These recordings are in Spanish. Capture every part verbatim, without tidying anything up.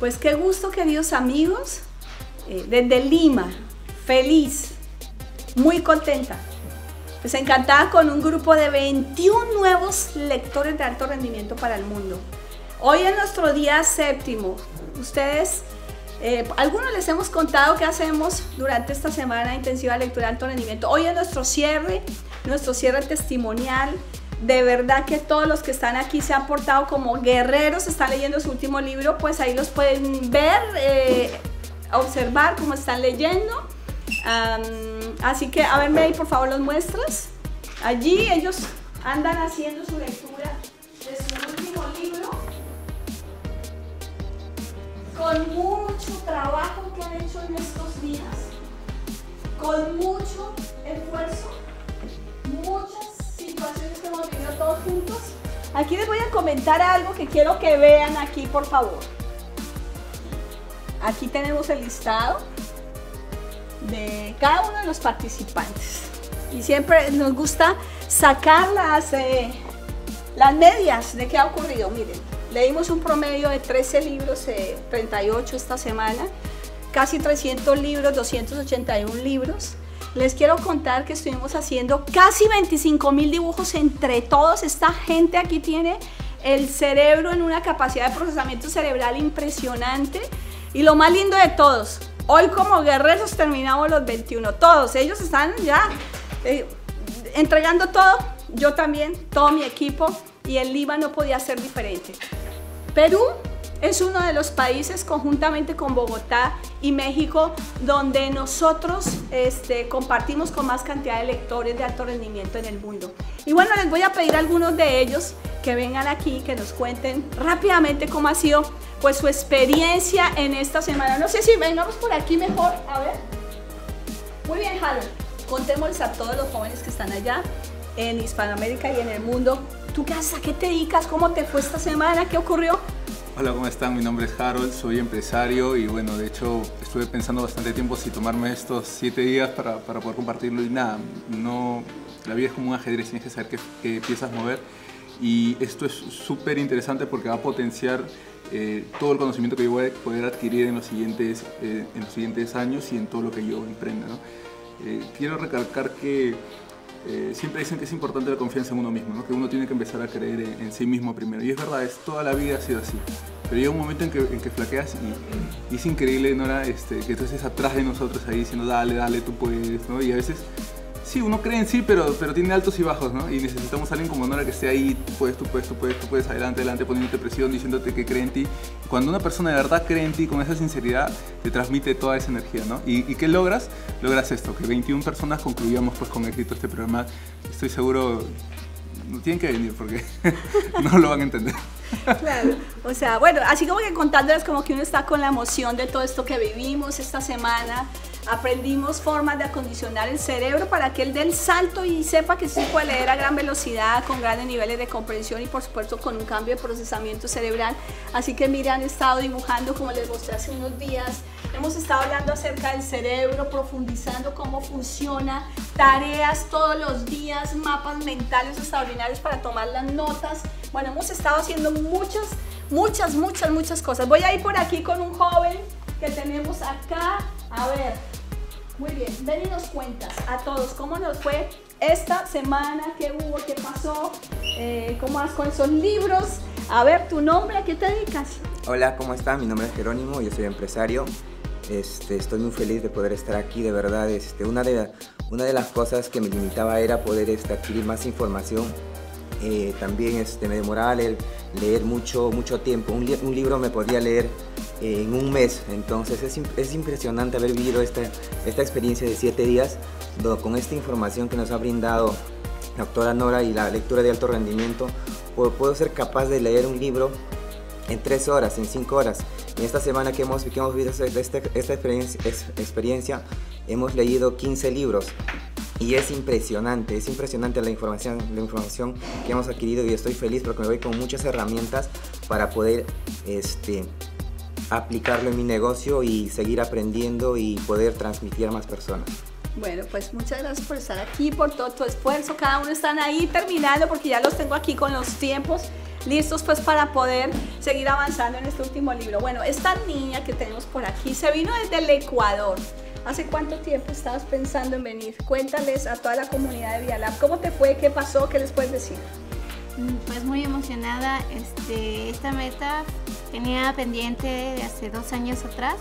Pues qué gusto, queridos amigos, eh, desde Lima, feliz, muy contenta, pues encantada con un grupo de veintiún nuevos lectores de alto rendimiento para el mundo. Hoy en nuestro día séptimo, ustedes, eh, algunos les hemos contado qué hacemos durante esta semana intensiva de lectura de alto rendimiento. Hoy es nuestro cierre, nuestro cierre testimonial. De verdad que todos los que están aquí se han portado como guerreros, están leyendo su último libro, pues ahí los pueden ver, eh, observar cómo están leyendo. Um, así que, a ver, May, por favor, los muestras. Allí ellos andan haciendo su lectura de su último libro con mucho trabajo que han hecho en estos días, con mucho esfuerzo, muchas situaciones que hemos vivido todos juntos. Aquí les voy a comentar algo que quiero que vean aquí, por favor. Aquí tenemos el listado de cada uno de los participantes y siempre nos gusta sacar las, eh, las medias de qué ha ocurrido. Miren, leímos un promedio de trece libros, eh, treinta y ocho esta semana, casi trescientos libros, doscientos ochenta y uno libros. Les quiero contar que estuvimos haciendo casi veinticinco mil dibujos entre todos. Esta gente aquí tiene el cerebro en una capacidad de procesamiento cerebral impresionante. Y lo más lindo de todos, hoy como guerreros terminamos los veintiuno. Todos ellos están ya eh, entregando todo. Yo también, todo mi equipo. Y en Lima no podía ser diferente. Perú es uno de los países, conjuntamente con Bogotá y México, donde nosotros este, compartimos con más cantidad de lectores de alto rendimiento en el mundo. Y bueno, les voy a pedir a algunos de ellos que vengan aquí, que nos cuenten rápidamente cómo ha sido pues, su experiencia en esta semana. No sé si vengamos por aquí mejor, a ver. Muy bien, Harold, contémosles a todos los jóvenes que están allá en Hispanoamérica y en el mundo. ¿Tú qué haces? ¿A qué te dedicas? ¿Cómo te fue esta semana? ¿Qué ocurrió? Hola, ¿cómo están? Mi nombre es Harold, soy empresario y bueno, de hecho estuve pensando bastante tiempo si tomarme estos siete días para, para poder compartirlo y nada, no, la vida es como un ajedrez, tienes que saber qué, qué piezas mover y esto es súper interesante porque va a potenciar eh, todo el conocimiento que yo voy a poder adquirir en los siguientes, eh, en los siguientes años y en todo lo que yo emprenda, ¿no? Eh, quiero recalcar que Eh, siempre dicen que es importante la confianza en uno mismo, ¿no? Que uno tiene que empezar a creer en, en sí mismo primero. Y es verdad, es, toda la vida ha sido así. Pero llega un momento en que, en que flaqueas y, y es increíble, Nora, este, que tú estés atrás de nosotros ahí diciendo dale, dale, tú puedes, ¿no? Y a veces, sí, uno cree en sí, pero, pero tiene altos y bajos, ¿no? Y necesitamos a alguien como Nora que esté ahí, tú puedes, tú puedes, tú puedes, tú puedes, adelante, adelante, poniéndote presión, diciéndote que cree en ti. Cuando una persona de verdad cree en ti con esa sinceridad, te transmite toda esa energía, ¿no? ¿Y, y qué logras? Logras esto, que veintiuna personas concluyamos pues con éxito este programa. Estoy seguro, no tienen que venir porque no lo van a entender. Claro, o sea, bueno, así como que contándoles como que uno está con la emoción de todo esto que vivimos esta semana. Aprendimos formas de acondicionar el cerebro para que él dé el salto y sepa que sí puede leer a gran velocidad, con grandes niveles de comprensión y por supuesto con un cambio de procesamiento cerebral. Así que mira, han estado dibujando como les mostré hace unos días, hemos estado hablando acerca del cerebro, profundizando cómo funciona, tareas todos los días, mapas mentales extraordinarios para tomar las notas. Bueno, hemos estado haciendo muchas, muchas, muchas, muchas cosas. Voy a ir por aquí con un joven que tenemos acá, a ver. Muy bien, ven y nos cuentas a todos cómo nos fue esta semana, qué hubo, qué pasó, eh, cómo vas con esos libros. A ver, tu nombre, ¿a qué te dedicas? Hola, ¿cómo están? Mi nombre es Jerónimo, yo soy empresario. Este, estoy muy feliz de poder estar aquí, de verdad. Este, una, de la, una de las cosas que me limitaba era poder este, adquirir más información. Eh, también este, me demoraba leer, leer mucho, mucho tiempo. Un, li un libro me podía leer en un mes, entonces es, es impresionante haber vivido esta, esta experiencia de siete días con esta información que nos ha brindado la doctora Nora y la lectura de alto rendimiento. Puedo ser capaz de leer un libro en tres horas, en cinco horas. En esta semana que hemos, que hemos vivido esta, esta experiencia, experiencia hemos leído quince libros y es impresionante, es impresionante la información, la información que hemos adquirido y estoy feliz porque me voy con muchas herramientas para poder este, aplicarlo en mi negocio y seguir aprendiendo y poder transmitir a más personas. Bueno, pues muchas gracias por estar aquí, por todo tu esfuerzo. Cada uno están ahí terminando porque ya los tengo aquí con los tiempos. listos pues para poder seguir avanzando en este último libro. Bueno, esta niña que tenemos por aquí se vino desde el Ecuador. ¿Hace cuánto tiempo estabas pensando en venir? Cuéntales a toda la comunidad de Vialab, ¿cómo te fue? ¿Qué pasó? ¿Qué les puedes decir? Pues muy emocionada. Este, esta meta tenía pendiente de hace dos años atrás.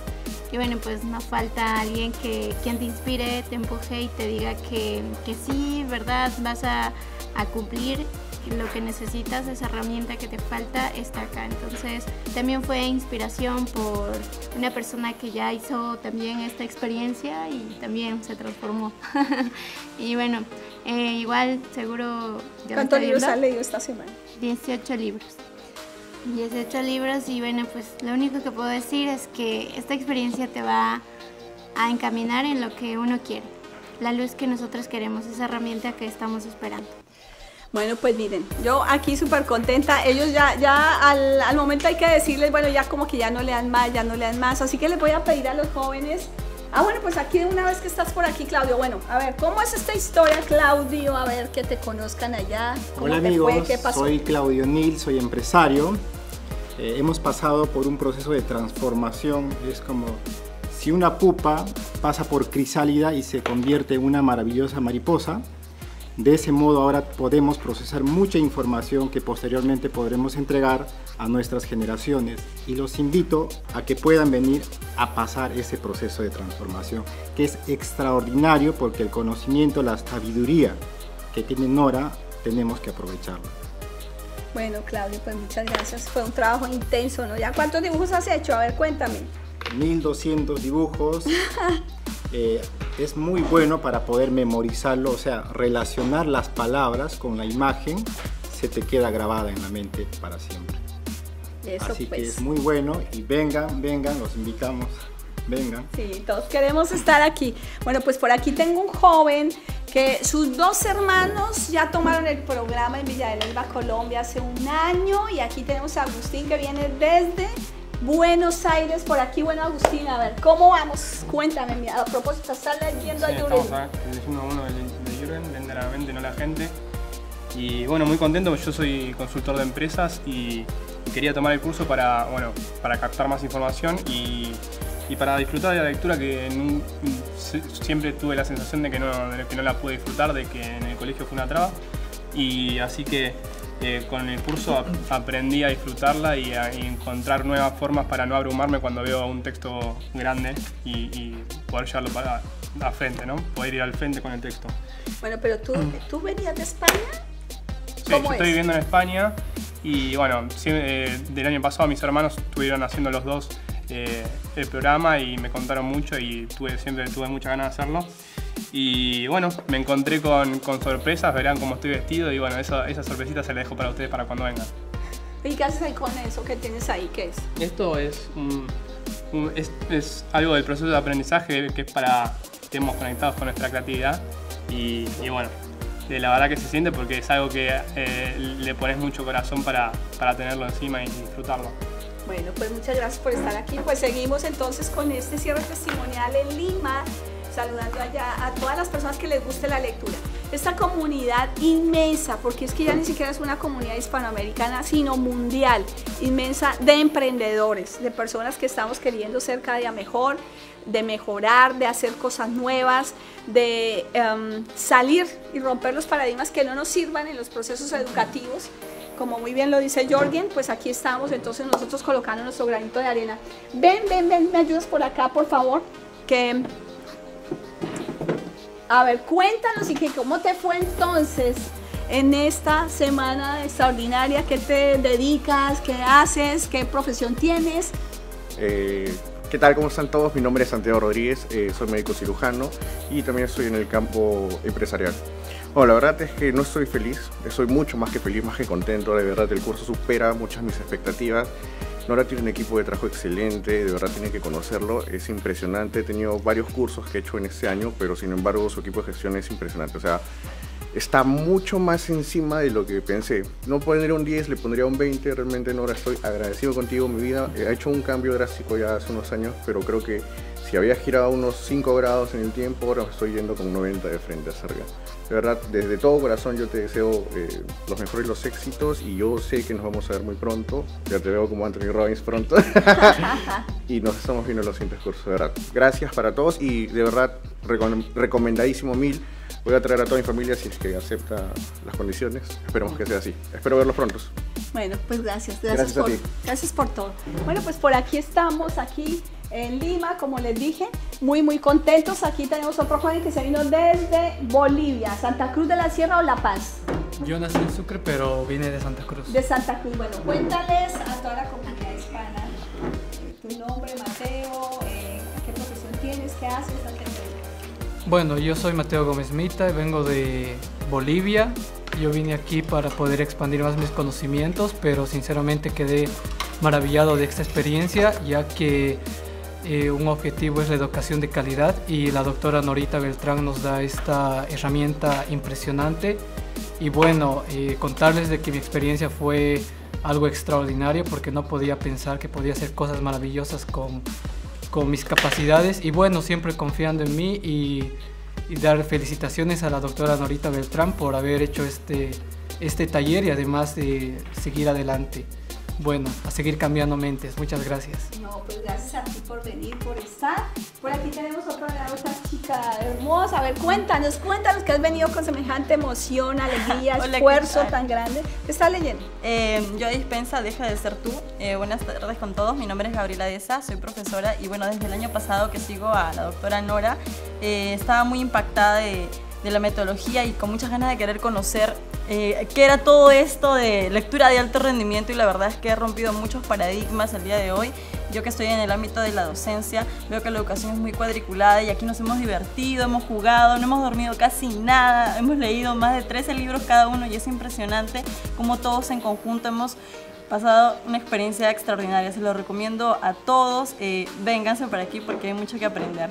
Y bueno, pues no falta alguien que quien te inspire, te empuje y te diga que, que sí, verdad, vas a, a cumplir lo que necesitas, esa herramienta que te falta está acá. Entonces también fue inspiración por una persona que ya hizo también esta experiencia y también se transformó. Y bueno, eh, igual seguro... ¿Cuántos libros has leído esta semana? dieciocho libros. dieciocho libros y bueno, pues lo único que puedo decir es que esta experiencia te va a encaminar en lo que uno quiere, la luz que nosotros queremos, esa herramienta que estamos esperando. Bueno, pues miren, yo aquí súper contenta. Ellos ya, ya al, al momento hay que decirles, bueno, ya como que ya no le dan más, ya no le dan más, así que les voy a pedir a los jóvenes. Ah, bueno, pues aquí de una vez que estás por aquí, Claudio, bueno, a ver, ¿cómo es esta historia, Claudio? A ver, que te conozcan allá. Hola amigos, ¿qué pasó? Soy Claudio Nil, soy empresario. Eh, hemos pasado por un proceso de transformación. Es como si una pupa pasa por crisálida y se convierte en una maravillosa mariposa. De ese modo ahora podemos procesar mucha información que posteriormente podremos entregar a nuestras generaciones y los invito a que puedan venir a pasar ese proceso de transformación que es extraordinario porque el conocimiento, la sabiduría que tiene Nora, tenemos que aprovecharlo. Bueno, Claudio, pues muchas gracias. Fue un trabajo intenso, ¿no? ¿Ya cuántos dibujos has hecho? A ver, cuéntame. mil doscientos dibujos. Eh, es muy bueno para poder memorizarlo, o sea, relacionar las palabras con la imagen, se te queda grabada en la mente para siempre. Eso así pues. Que es muy bueno y vengan, vengan, los invitamos, vengan. Sí, todos queremos estar aquí. Bueno, pues por aquí tengo un joven que sus dos hermanos ya tomaron el programa en Villa de Leyva, Colombia hace un año y aquí tenemos a Agustín que viene desde... Buenos Aires, por aquí. Bueno, Agustín, a ver, ¿cómo vamos? Cuéntame, mira, a propósito, estás leyendo sí, a Jorgen. Estamos leyendo a uno de Jorgen, vender a la mente, no la gente. Y bueno, muy contento, yo soy consultor de empresas y quería tomar el curso para, bueno, para captar más información y, y para disfrutar de la lectura que en, siempre tuve la sensación de que, no, de que no la pude disfrutar, de que en el colegio fue una traba. Y así que... Eh, con el curso ap aprendí a disfrutarla y a y encontrar nuevas formas para no abrumarme cuando veo un texto grande y, y poder llevarlo para a frente, ¿no? Poder ir al frente con el texto. Bueno, pero tú, ¿tú venías de España? Sí, ¿cómo yo es? Estoy viviendo en España y bueno, sí, eh, del año pasado mis hermanos estuvieron haciendo los dos eh, el programa y me contaron mucho y tuve, siempre tuve muchas ganas de hacerlo. Y bueno, me encontré con, con sorpresas, verán cómo estoy vestido y bueno, eso, esa sorpresita se la dejo para ustedes para cuando vengan. ¿Y qué haces ahí con eso? ¿Qué tienes ahí? ¿Qué es? Esto es, un, un, es, es algo del proceso de aprendizaje que es para que estemos conectados con nuestra creatividad y, y bueno, la verdad que se siente porque es algo que eh, le pones mucho corazón para, para tenerlo encima y disfrutarlo. Bueno, pues muchas gracias por estar aquí. Pues seguimos entonces con este cierre testimonial en Lima, saludando allá a todas las personas que les guste la lectura. Esta comunidad inmensa, porque es que ya ni siquiera es una comunidad hispanoamericana, sino mundial, inmensa de emprendedores, de personas que estamos queriendo ser cada día mejor, de mejorar, de hacer cosas nuevas, de um, salir y romper los paradigmas que no nos sirvan en los procesos educativos. Como muy bien lo dice Jorgen, pues aquí estamos, entonces nosotros colocando nuestro granito de arena. Ven, ven, ven, me ayudas por acá, por favor, que... A ver, cuéntanos y que cómo te fue entonces en esta semana extraordinaria, qué te dedicas, qué haces, qué profesión tienes. Eh, ¿Qué tal? ¿Cómo están todos? Mi nombre es Santiago Rodríguez, eh, soy médico cirujano y también estoy en el campo empresarial. Bueno, la verdad es que no estoy feliz, soy mucho más que feliz, más que contento, de verdad el curso supera muchas mis expectativas. Nora tiene un equipo de trabajo excelente, de verdad tienen que conocerlo, es impresionante. He tenido varios cursos que he hecho en este año, pero sin embargo su equipo de gestión es impresionante. O sea, está mucho más encima de lo que pensé. No pondría un diez, le pondría un veinte. Realmente, Nora, estoy agradecido contigo. Mi vida ha hecho un cambio drástico ya hace unos años, pero creo que Si había girado unos cinco grados en el tiempo, ahora estoy yendo con noventa de frente a Sarga. De verdad, desde todo corazón yo te deseo eh, los mejores los éxitos, y yo sé que nos vamos a ver muy pronto. Ya te veo como Anthony Robbins pronto. Y nos estamos viendo en los siguientes cursos, de verdad. Gracias para todos y de verdad, recom recomendadísimo mil. Voy a traer a toda mi familia si es que acepta las condiciones. Esperemos que sea así. Espero verlos prontos. Bueno, pues gracias. Gracias, gracias por, a ti. Gracias por todo. Bueno, pues por aquí estamos, aquí en Lima, como les dije, muy muy contentos. Aquí tenemos otro joven que se vino desde Bolivia, Santa Cruz de la Sierra o La Paz. Yo nací en Sucre, pero vine de Santa Cruz. De Santa Cruz. Bueno, cuéntales a toda la comunidad hispana tu nombre, Mateo, eh, qué profesión tienes, qué haces. Bueno, yo soy Mateo Gómez Mita, vengo de Bolivia. Yo vine aquí para poder expandir más mis conocimientos, pero sinceramente quedé maravillado de esta experiencia, ya que Eh, un objetivo es la educación de calidad, y la doctora Nora Beltrán nos da esta herramienta impresionante. Y bueno, eh, contarles de que mi experiencia fue algo extraordinario, porque no podía pensar que podía hacer cosas maravillosas con, con mis capacidades. Y bueno, siempre confiando en mí, y, y dar felicitaciones a la doctora Nora Beltrán por haber hecho este, este taller, y además de eh, seguir adelante. Bueno, a seguir cambiando mentes. Muchas gracias. No, pues gracias a ti por venir, por estar. Por aquí tenemos otra, otra chica hermosa. A ver, cuéntanos, cuéntanos que has venido con semejante emoción, alegría, hola, esfuerzo tan grande. ¿Qué estás leyendo? Eh, yo dispensa, deja de ser tú. Eh, buenas tardes con todos. Mi nombre es Gabriela Deza, soy profesora. Y bueno, desde el año pasado que sigo a la doctora Nora, eh, estaba muy impactada de, de la metodología y con muchas ganas de querer conocer Eh, que era todo esto de lectura de alto rendimiento, y la verdad es que he rompido muchos paradigmas al día de hoy. Yo que estoy en el ámbito de la docencia, veo que la educación es muy cuadriculada, y aquí nos hemos divertido, hemos jugado, no hemos dormido casi nada, hemos leído más de trece libros cada uno, y es impresionante cómo todos en conjunto hemos pasado una experiencia extraordinaria. Se lo recomiendo a todos, eh, vénganse por aquí porque hay mucho que aprender.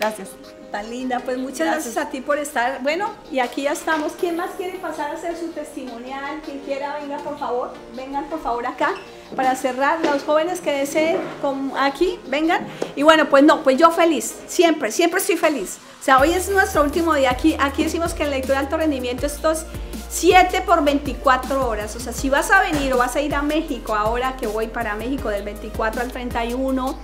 Gracias. Tan linda, pues muchas gracias. gracias a ti por estar. Bueno, y aquí ya estamos. ¿Quién más quiere pasar a hacer su testimonial? Quien quiera, venga por favor, vengan por favor acá para cerrar. Los jóvenes que deseen aquí, vengan. Y bueno, pues no, pues yo feliz, siempre, siempre estoy feliz. O sea, hoy es nuestro último día aquí. Aquí decimos que en lectura de alto rendimiento estos siete por veinticuatro horas, o sea, si vas a venir o vas a ir a México, ahora que voy para México del veinticuatro al treinta y uno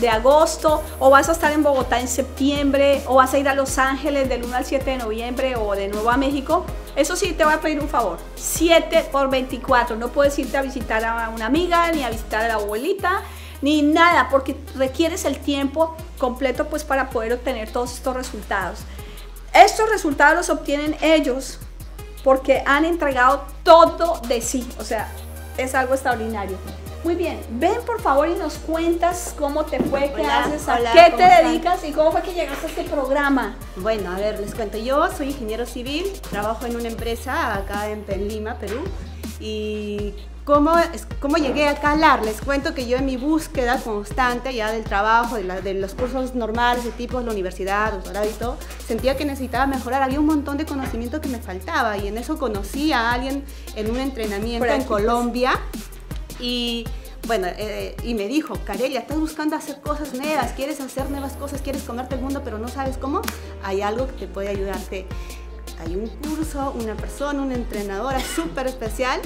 de agosto, o vas a estar en Bogotá en septiembre, o vas a ir a Los Ángeles del uno al siete de noviembre, o de nuevo a México, eso sí te voy a pedir un favor, siete por veinticuatro, no puedes irte a visitar a una amiga, ni a visitar a la abuelita, ni nada, porque requieres el tiempo completo pues para poder obtener todos estos resultados. Estos resultados los obtienen ellos porque han entregado todo de sí, o sea, es algo extraordinario. Muy bien, ven por favor y nos cuentas cómo te fue, qué hola, haces, hola, a qué te están? dedicas y cómo fue que llegaste a este programa. Bueno, a ver, les cuento. Yo soy ingeniero civil, trabajo en una empresa acá en Lima, Perú. Y cómo, cómo llegué acá a LAR, les cuento que yo en mi búsqueda constante ya del trabajo, de, la, de los cursos normales, de tipos, la universidad, doctorado y todo, sentía que necesitaba mejorar, había un montón de conocimiento que me faltaba, y en eso conocí a alguien en un entrenamiento en Colombia. Y bueno, eh, y me dijo, Carelia, estás buscando hacer cosas nuevas, quieres hacer nuevas cosas, quieres comerte el mundo, pero no sabes cómo. Hay algo que te puede ayudarte. Hay un curso, una persona, una entrenadora súper especial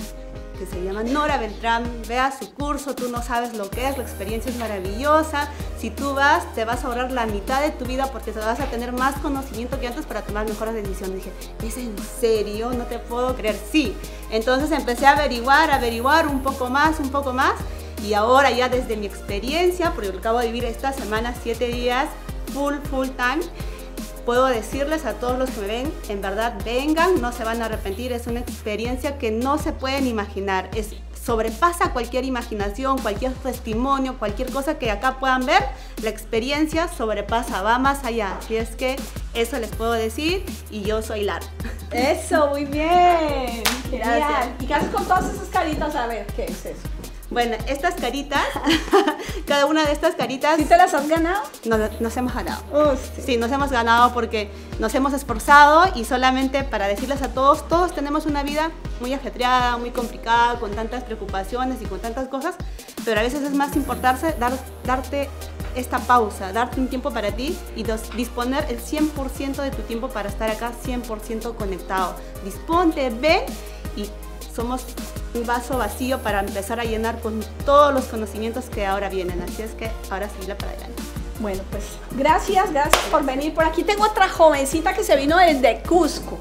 que se llama Nora Beltrán. Vea su curso, tú no sabes lo que es, la experiencia es maravillosa. Si tú vas, te vas a ahorrar la mitad de tu vida porque te vas a tener más conocimiento que antes para tomar mejores decisiones. Dije, ¿es en serio? No te puedo creer. Sí. Entonces empecé a averiguar, a averiguar un poco más, un poco más. Y ahora ya desde mi experiencia, porque acabo de vivir esta semana siete días, full, full time, puedo decirles a todos los que me ven, en verdad vengan, no se van a arrepentir, es una experiencia que no se pueden imaginar, es, sobrepasa cualquier imaginación, cualquier testimonio, cualquier cosa que acá puedan ver, la experiencia sobrepasa, va más allá, así es que eso les puedo decir, y yo soy Lar. Eso, muy bien, genial. ¿Y qué haces con todas esas caritas? A ver, ¿qué es eso? Bueno, estas caritas, cada una de estas caritas... ¿Sí te las has ganado? Nos, nos hemos ganado. Oh, sí. sí, nos hemos ganado porque nos hemos esforzado, y solamente para decirles a todos, todos tenemos una vida muy ajetreada, muy complicada, con tantas preocupaciones y con tantas cosas, pero a veces es más importarse, dar, darte esta pausa, darte un tiempo para ti y dos, disponer el cien por ciento de tu tiempo para estar acá cien por ciento conectado. Disponte, ve, y somos un vaso vacío para empezar a llenar con todos los conocimientos que ahora vienen. Así es que ahora seguirla para adelante. Bueno, pues gracias, gracias por venir. Por aquí tengo otra jovencita que se vino desde Cusco.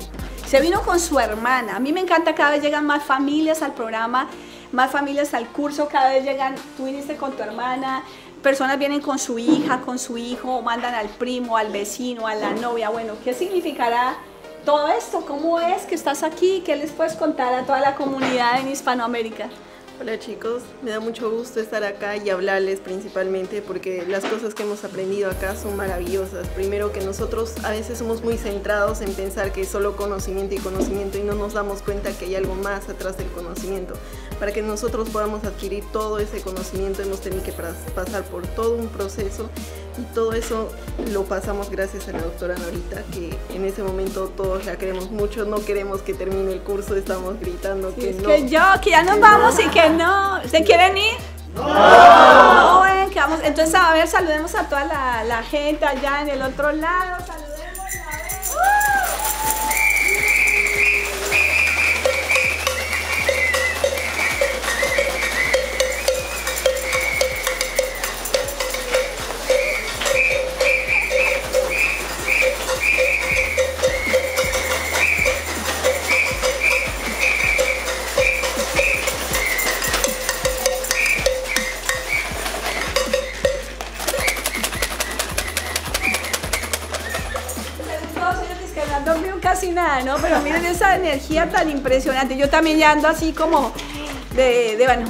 Se vino con su hermana. A mí me encanta, cada vez llegan más familias al programa, más familias al curso, cada vez llegan, tú viniste con tu hermana, personas vienen con su hija, con su hijo, mandan al primo, al vecino, a la novia. Bueno, ¿qué significará todo esto? ¿Cómo es que estás aquí? ¿Qué les puedes contar a toda la comunidad en Hispanoamérica? Hola chicos, me da mucho gusto estar acá y hablarles principalmente porque las cosas que hemos aprendido acá son maravillosas. Primero que nosotros a veces somos muy centrados en pensar que solo conocimiento y conocimiento y no nos damos cuenta que hay algo más atrás del conocimiento. Para que nosotros podamos adquirir todo ese conocimiento hemos tenido que pasar por todo un proceso y todo eso lo pasamos gracias a la doctora Norita, que en ese momento todos la queremos mucho, no queremos que termine el curso, estamos gritando sí, que es no. que yo, que ya nos que vamos no. y que no. ¿Se quieren ir? ¡No! no eh, que vamos. Entonces, a ver, saludemos a toda la, la gente allá en el otro lado, saludemos a ver. No, pero miren esa energía tan impresionante. Yo también ya ando así como de, de bueno,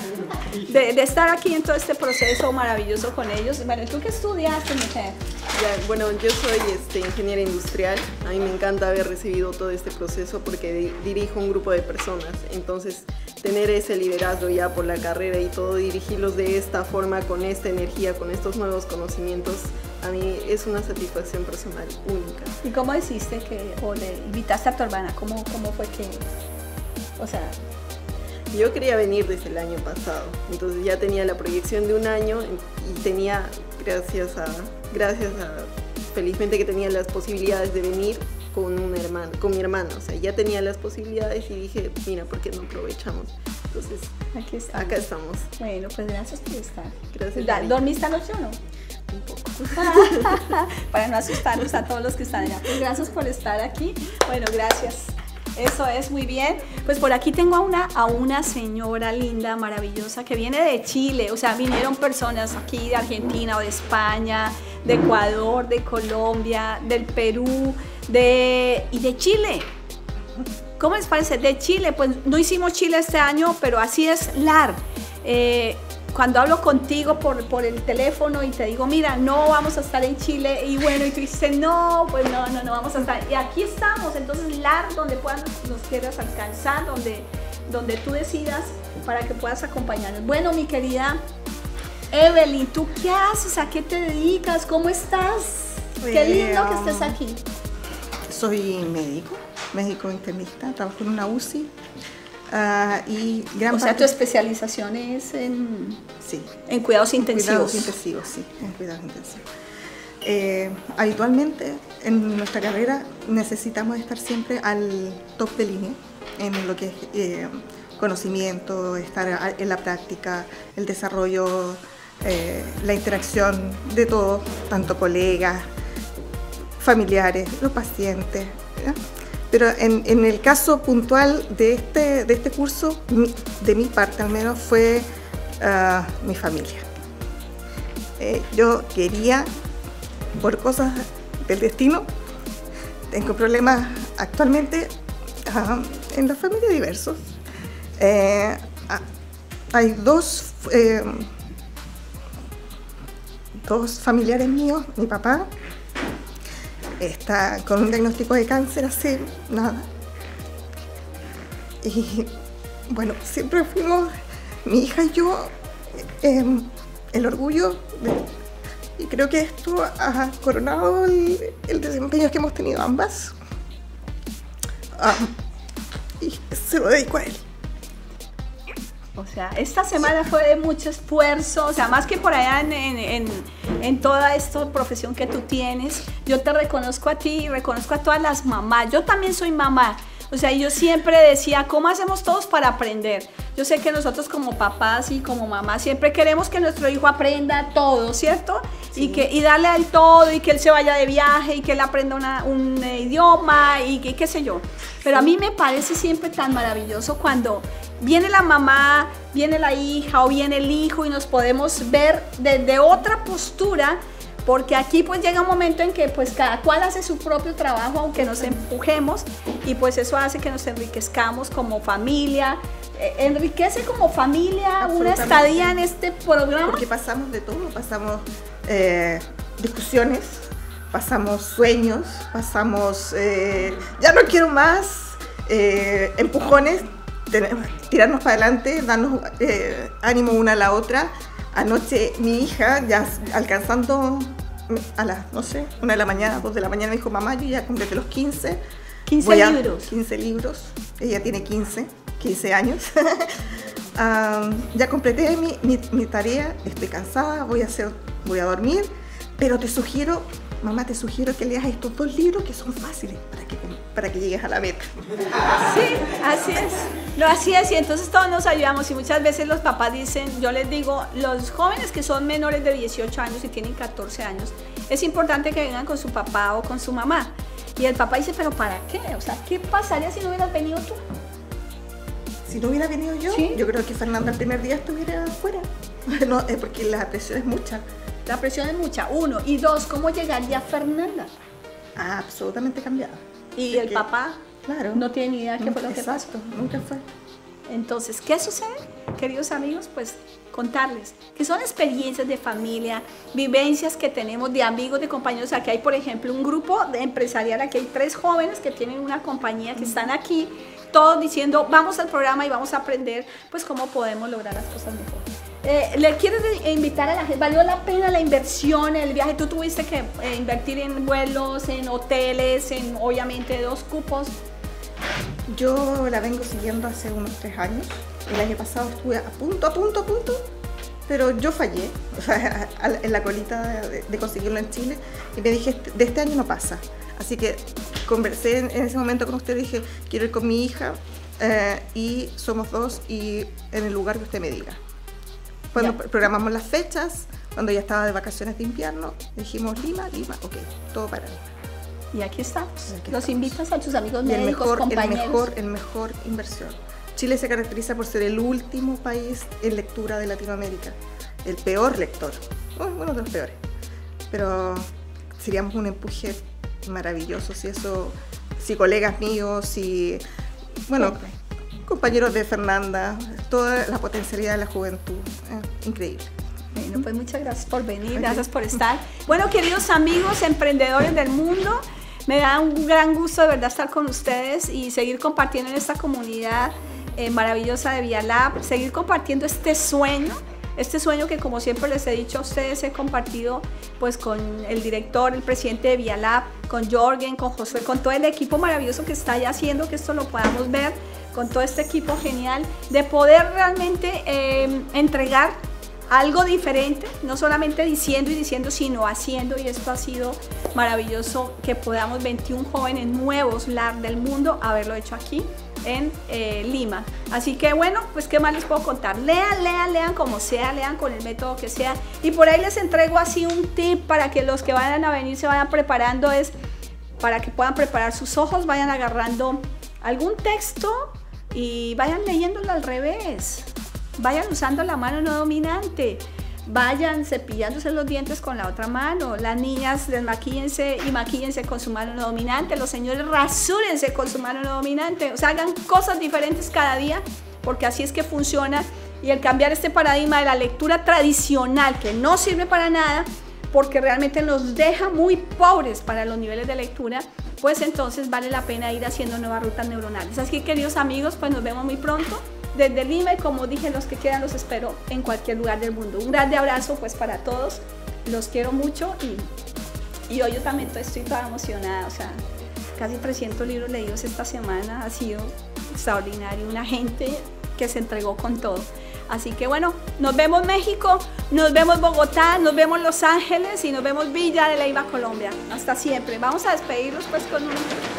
de, de estar aquí en todo este proceso maravilloso con ellos. Bueno, ¿tú qué estudiaste, mujer? Ya, bueno, yo soy este, ingeniera industrial. A mí me encanta haber recibido todo este proceso porque dirijo un grupo de personas. Entonces, tener ese liderazgo ya por la carrera y todo, dirigirlos de esta forma, con esta energía, con estos nuevos conocimientos, a mí es una satisfacción personal única. ¿Y cómo hiciste que, o le invitaste a tu hermana? ¿Cómo, cómo fue que, o sea...? Yo quería venir desde el año pasado, entonces ya tenía la proyección de un año y tenía, gracias a, gracias a, felizmente que tenía las posibilidades de venir con una hermana, con mi hermana, o sea, ya tenía las posibilidades y dije, mira, ¿por qué no aprovechamos? Entonces, aquí estamos. acá estamos. Bueno, pues gracias por estar. Gracias. La, ¿Dormiste noche o no? Un poco. Para no asustarnos a todos los que están allá. Pues gracias por estar aquí. Bueno, gracias. Eso es, muy bien. Pues por aquí tengo a una, a una señora linda, maravillosa, que viene de Chile. O sea, vinieron personas aquí de Argentina o de España, de Ecuador, de Colombia, del Perú, de, y de Chile. ¿Cómo les parece? De Chile. Pues no hicimos Chile este año, pero así es Lar. Eh, Cuando hablo contigo por, por el teléfono y te digo, mira, no vamos a estar en Chile, y bueno, y tú dices, no, pues no, no, no vamos a estar. Y aquí estamos, entonces, Lar, donde puedas, nos quieras alcanzar, donde, donde tú decidas para que puedas acompañarnos. Bueno, mi querida Evelyn, ¿tú qué haces? ¿A qué te dedicas? ¿Cómo estás? Bueno, qué lindo que estés aquí. Soy médico, médico internista, trabajo en una U C I. Uh, y gran o parte... sea, tu especialización es en, sí. en cuidados intensivos. Cuidados intensivos, sí, en cuidados intensivos. Eh, habitualmente en nuestra carrera necesitamos estar siempre al top de línea en lo que es eh, conocimiento, estar en la práctica, el desarrollo, eh, la interacción de todos, tanto colegas, familiares, los pacientes, ¿verdad? Pero en, en el caso puntual de este, de este curso, mi, de mi parte al menos, fue uh, mi familia. Eh, yo quería, por cosas del destino, tengo problemas actualmente uh, en la familia diversos. Eh, hay dos, eh, dos familiares míos, mi papá, está con un diagnóstico de cáncer hace nada. Y bueno, siempre fuimos, mi hija y yo, eh, el orgullo de, y creo que esto ha coronado el, el desempeño que hemos tenido ambas. Ah, y se lo dedico a él. O sea, esta semana fue de mucho esfuerzo, o sea, más que por allá en, en, en, en toda esta profesión que tú tienes, yo te reconozco a ti y reconozco a todas las mamás. Yo también soy mamá, o sea, yo siempre decía, ¿cómo hacemos todos para aprender? Yo sé que nosotros como papás y como mamás siempre queremos que nuestro hijo aprenda todo, ¿cierto? Sí. Y, que, y darle al todo, y que él se vaya de viaje, y que él aprenda una, un eh, idioma, y, y qué sé yo. Pero a mí me parece siempre tan maravilloso cuando viene la mamá, viene la hija o viene el hijo y nos podemos ver desde otra postura, porque aquí pues llega un momento en que pues cada cual hace su propio trabajo, aunque nos empujemos, y pues eso hace que nos enriquezcamos como familia, eh, enriquece como familia una estadía en este programa. Porque pasamos de todo, pasamos eh, discusiones, pasamos sueños, pasamos eh, ya no quiero más, eh, empujones, tirarnos para adelante, darnos eh, ánimo una a la otra. Anoche mi hija, ya alcanzando a las, no sé, una de la mañana, dos de la mañana, me dijo, mamá, yo ya completé los quince. quince libros. A, quince libros, ella tiene quince, quince años. um, ya completé mi, mi, mi tarea, estoy cansada, voy a, hacer, voy a dormir, pero te sugiero, mamá, te sugiero que leas estos dos libros que son fáciles para que, para que llegues a la meta. Sí, así es. No, así es, y entonces todos nos ayudamos, y muchas veces los papás dicen, yo les digo, los jóvenes que son menores de dieciocho años y tienen catorce años, es importante que vengan con su papá o con su mamá. Y el papá dice, pero ¿para qué? O sea, ¿qué pasaría si no hubieras venido tú? Si no hubiera venido yo, ¿sí? Yo creo que Fernanda el primer día estuviera afuera. No, es porque la presión es mucha. La presión es mucha, uno. Y dos, ¿cómo llegaría Fernanda? Ah, absolutamente cambiada. ¿Y porque el papá? Claro. No tiene ni idea qué fue lo que pasó. Nunca fue. Entonces, ¿qué sucede? Queridos amigos, pues contarles que son experiencias de familia, vivencias que tenemos de amigos, de compañeros. Aquí hay, por ejemplo, un grupo de empresarial, aquí hay tres jóvenes que tienen una compañía que están aquí, todos diciendo, vamos al programa y vamos a aprender, pues, cómo podemos lograr las cosas mejor. Eh, ¿Le quieres invitar a la gente? ¿Valió la pena la inversión, el viaje? Tú tuviste que eh, invertir en vuelos, en hoteles, en obviamente dos cupos. Yo la vengo siguiendo hace unos tres años. El año pasado estuve a punto, a punto, a punto, pero yo fallé, o sea, a, a, en la colita de, de conseguirlo en Chile, y me dije, de este año no pasa. Así que conversé en, en ese momento con usted, dije, quiero ir con mi hija, eh, y somos dos, y en el lugar que usted me diga. Cuando ya programamos las fechas, cuando ya estaba de vacaciones de invierno, dijimos Lima, Lima, ok, todo para Lima. Y aquí estamos. Aquí Los estamos. Invitas a tus amigos médicos, el mejor, compañeros. El mejor, el mejor inversión. Chile se caracteriza por ser el último país en lectura de Latinoamérica. El peor lector. Uno de los peores. Pero seríamos un empuje maravilloso si eso, si colegas míos, si, bueno, okay, compañeros de Fernanda, toda la potencialidad de la juventud, eh, increíble. Bueno, pues muchas gracias por venir, gracias por estar. Bueno, queridos amigos, emprendedores del mundo, me da un gran gusto de verdad estar con ustedes y seguir compartiendo en esta comunidad eh, maravillosa de Vialab, seguir compartiendo este sueño, este sueño que, como siempre les he dicho a ustedes, he compartido pues con el director, el presidente de Vialab, con Jorgen, con Josué, con todo el equipo maravilloso que está allá haciendo que esto lo podamos ver, con todo este equipo genial, de poder realmente eh, entregar algo diferente, no solamente diciendo y diciendo, sino haciendo, y esto ha sido maravilloso que podamos veintiún jóvenes nuevos LAR del mundo haberlo hecho aquí en eh, Lima. Así que bueno, pues qué más les puedo contar. Lean, lean, lean como sea, lean con el método que sea, y por ahí les entrego así un tip para que los que vayan a venir se vayan preparando, es para que puedan preparar sus ojos, vayan agarrando algún texto y vayan leyéndolo al revés, vayan usando la mano no dominante, vayan cepillándose los dientes con la otra mano, las niñas desmaquíllense y maquíllense con su mano no dominante, los señores rasúrense con su mano no dominante, o sea, hagan cosas diferentes cada día, porque así es que funciona, y el cambiar este paradigma de la lectura tradicional, que no sirve para nada, porque realmente nos deja muy pobres para los niveles de lectura, pues entonces vale la pena ir haciendo nuevas rutas neuronales. Así que, queridos amigos, pues nos vemos muy pronto desde Lima, y como dije, los que quedan los espero en cualquier lugar del mundo. Un grande abrazo pues para todos, los quiero mucho, y, y hoy yo también estoy toda emocionada, o sea, casi trescientos libros leídos esta semana, ha sido extraordinario, una gente que se entregó con todo. Así que bueno, nos vemos México, nos vemos Bogotá, nos vemos Los Ángeles y nos vemos Villa de Leyva, Colombia. Hasta siempre. Vamos a despedirnos pues con un...